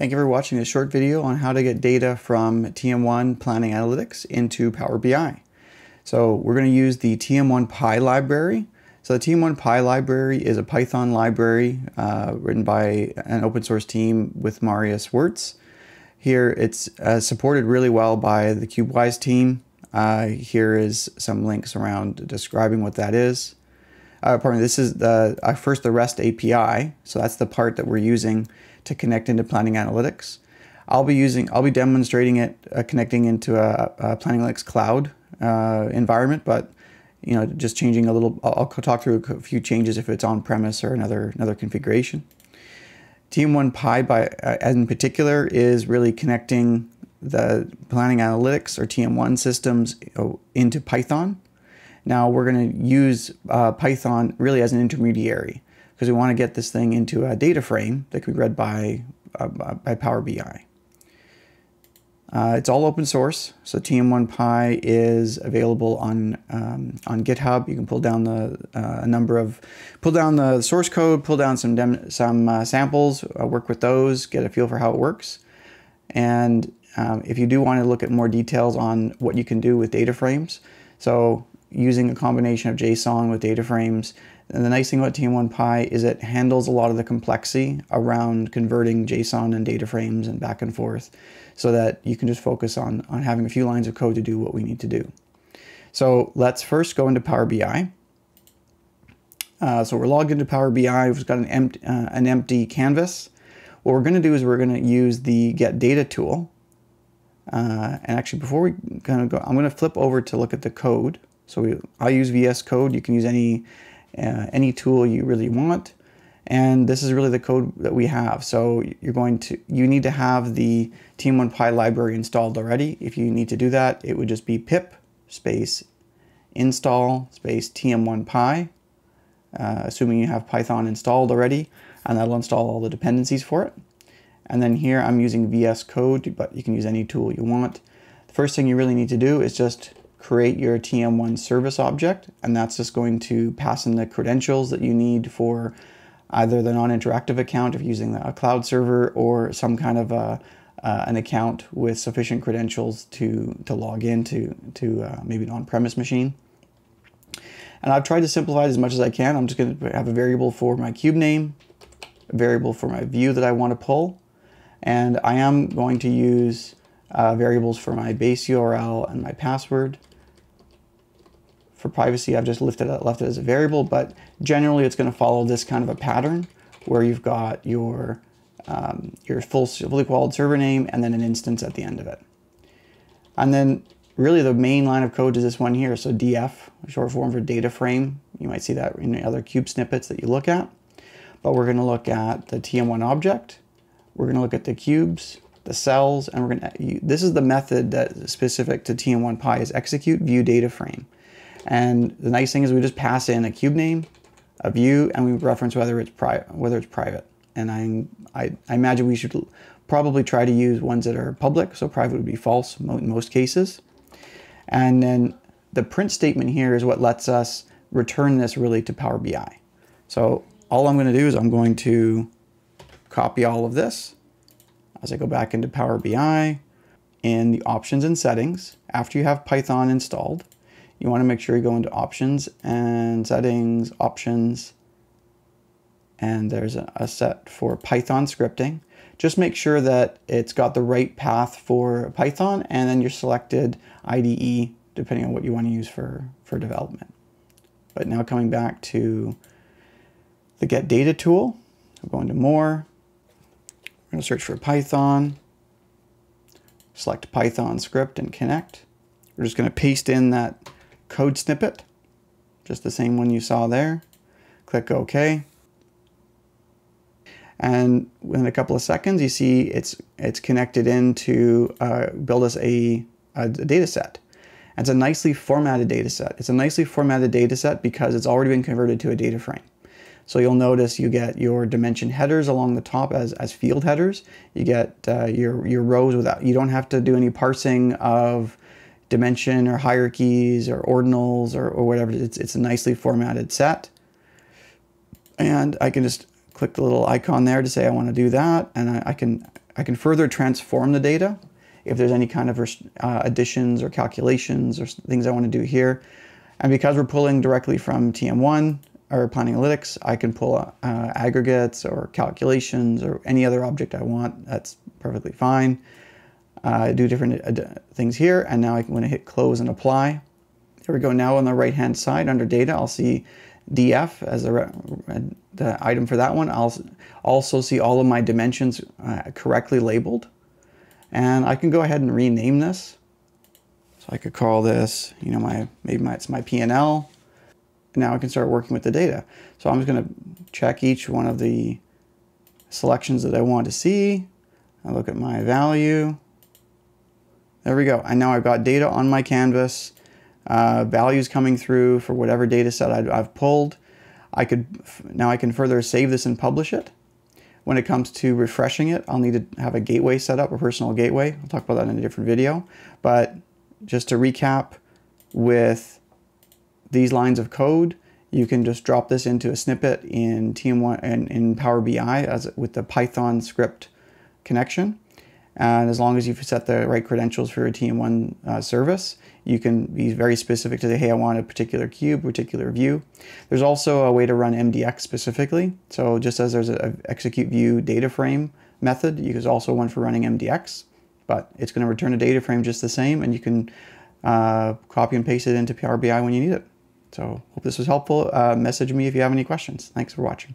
Thank you for watching this short video on how to get data from TM1 Planning Analytics into Power BI. So we're going to use the TM1Py library. So the TM1Py library is a Python library written by an open source team with Marius Wirtz. Here it's supported really well by the CubeWise team. Here is some links around describing what that is. This is the REST API. So that's the part that we're using to connect into Planning Analytics. I'll be demonstrating it connecting into a Planning Analytics cloud environment, but you know, just changing a little. I'll talk through a few changes if it's on premise or another configuration. TM1Py in particular is really connecting the Planning Analytics or TM1 systems into Python. Now we're going to use Python really as an intermediary, because we want to get this thing into a data frame that can be read by Power BI. It's all open source, so TM1Py is available on GitHub. You can pull down the source code, pull down some samples, work with those, get a feel for how it works. And if you do want to look at more details on what you can do with data frames, so using a combination of JSON with data frames. And the nice thing about TM1Py is it handles a lot of the complexity around converting JSON and data frames and back and forth, so that you can just focus on having a few lines of code to do what we need to do. So let's first go into Power BI. So we're logged into Power BI. We've got an empty canvas. What we're going to do is we're going to use the Get Data tool. And actually, before we kind of go, I'm going to flip over to look at the code. So I use VS Code. You can use any tool you really want, and this is really the code that we have. So you need to have the TM1Py library installed already. If you need to do that, it would just be pip space install space TM1Py, assuming you have Python installed already, and that'll install all the dependencies for it. And then here I'm using VS Code, but you can use any tool you want. The first thing you really need to do is just create your TM1 service object, and that's just going to pass in the credentials that you need for either the non-interactive account if you're using a cloud server, or some kind of an account with sufficient credentials to log in to maybe an on-premise machine. And I've tried to simplify it as much as I can. I'm just going to have a variable for my cube name, a variable for my view that I want to pull, and I am going to use variables for my base URL and my password. For privacy, I've just left it as a variable, but generally it's going to follow this kind of a pattern where you've got your fully qualified server name and then an instance at the end of it. And then really the main line of code is this one here. So DF, short form for data frame. You might see that in the other cube snippets that you look at, but we're going to look at the TM1 object. We're going to look at the cubes, the cells, and we're going to, this is the method that is specific to TM1Py, is execute view data frame. And the nice thing is we just pass in a cube name, a view, and we reference whether it's private. And I imagine we should probably try to use ones that are public, so private would be false in most cases. And then the print statement here is what lets us return this really to Power BI. So all I'm going to do is I'm going to copy all of this. As I go back into Power BI, in the options and settings, after you have Python installed, you want to make sure you go into options and settings, options, and there's a set for Python scripting. Just make sure that it's got the right path for Python, and then your selected IDE, depending on what you want to use for development. But now coming back to the Get Data tool, I'll go into more. We're going to search for Python, select Python script and connect. We're just going to paste in that code snippet, just the same one you saw there. Click OK. And within a couple of seconds, you see it's connected in to build us a data set. It's a nicely formatted data set. It's a nicely formatted data set because it's already been converted to a data frame. So you'll notice you get your dimension headers along the top as field headers. You get your rows without, you don't have to do any parsing of dimension or hierarchies or ordinals or whatever. It's a nicely formatted set. And I can just click the little icon there to say I want to do that. And I can I can further transform the data if there's any kind of additions or calculations or things I want to do here. And because we're pulling directly from TM1 or Planning Analytics, I can pull aggregates or calculations or any other object I want. That's perfectly fine. Do different things here. And now I can, when I hit close and apply, here we go. Now on the right-hand side under data, I'll see DF as the item for that one. I'll also see all of my dimensions correctly labeled. And I can go ahead and rename this. So I could call this, you know, maybe it's my P&L. Now I can start working with the data. So I'm just going to check each one of the selections that I want to see. I look at my value. There we go. And now I've got data on my canvas, values coming through for whatever data set I've pulled. Now I can further save this and publish it. When it comes to refreshing it, I'll need to have a gateway set up, a personal gateway. I'll talk about that in a different video. But just to recap, with these lines of code, you can just drop this into a snippet in TM1 and in Power BI with the Python script connection. And as long as you've set the right credentials for your TM1 service, you can be very specific to say, hey, I want a particular cube, particular view. There's also a way to run MDX specifically. So just as there's a execute view data frame method, there's also one for running MDX, but it's going to return a data frame just the same, and you can copy and paste it into Power BI when you need it. So hope this was helpful. Message me if you have any questions. Thanks for watching.